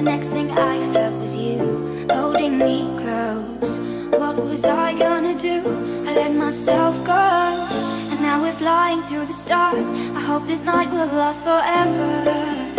The next thing I felt was you holding me close. What was I gonna do? I let myself go. And now we're flying through the stars. I hope this night will last forever.